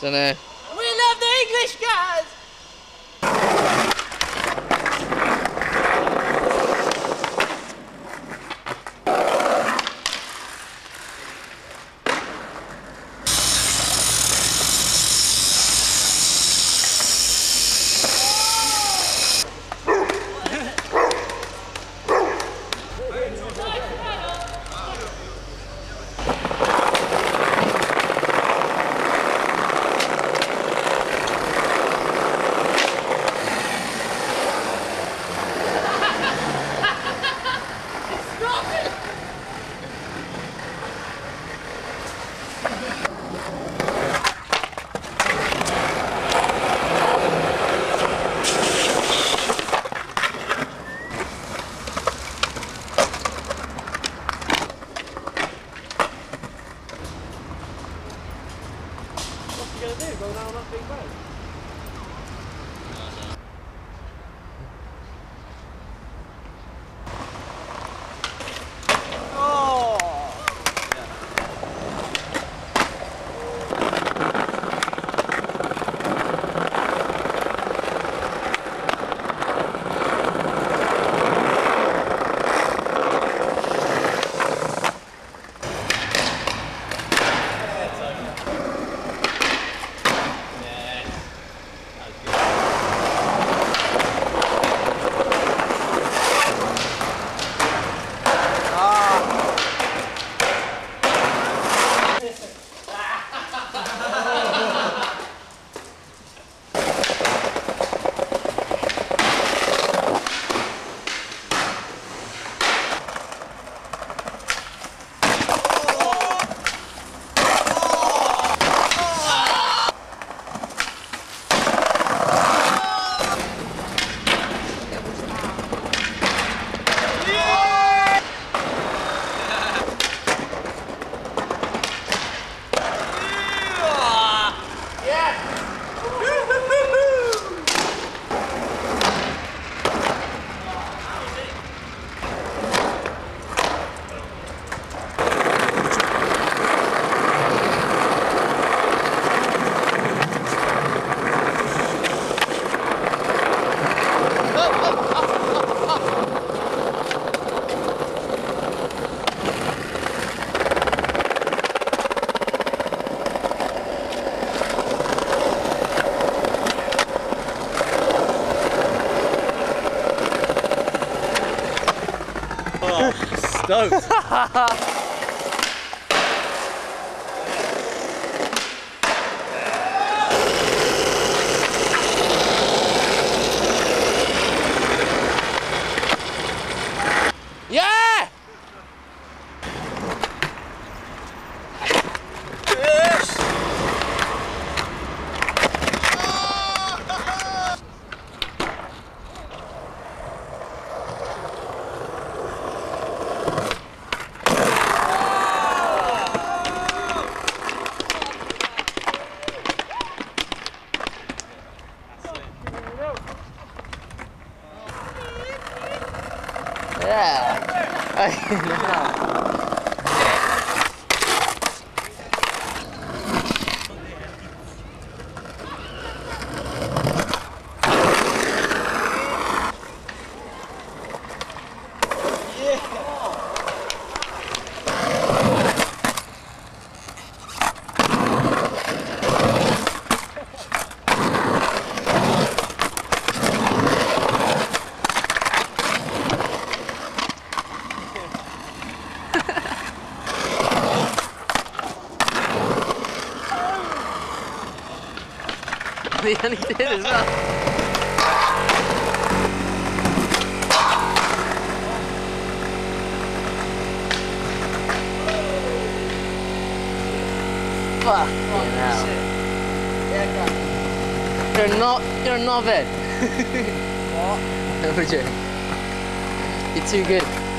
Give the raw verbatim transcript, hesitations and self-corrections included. Don't know. We love the English guys! Stoked. Yeah! And he did as well. Fuck. Yeah, you're not. You're not bad. What? You're too good.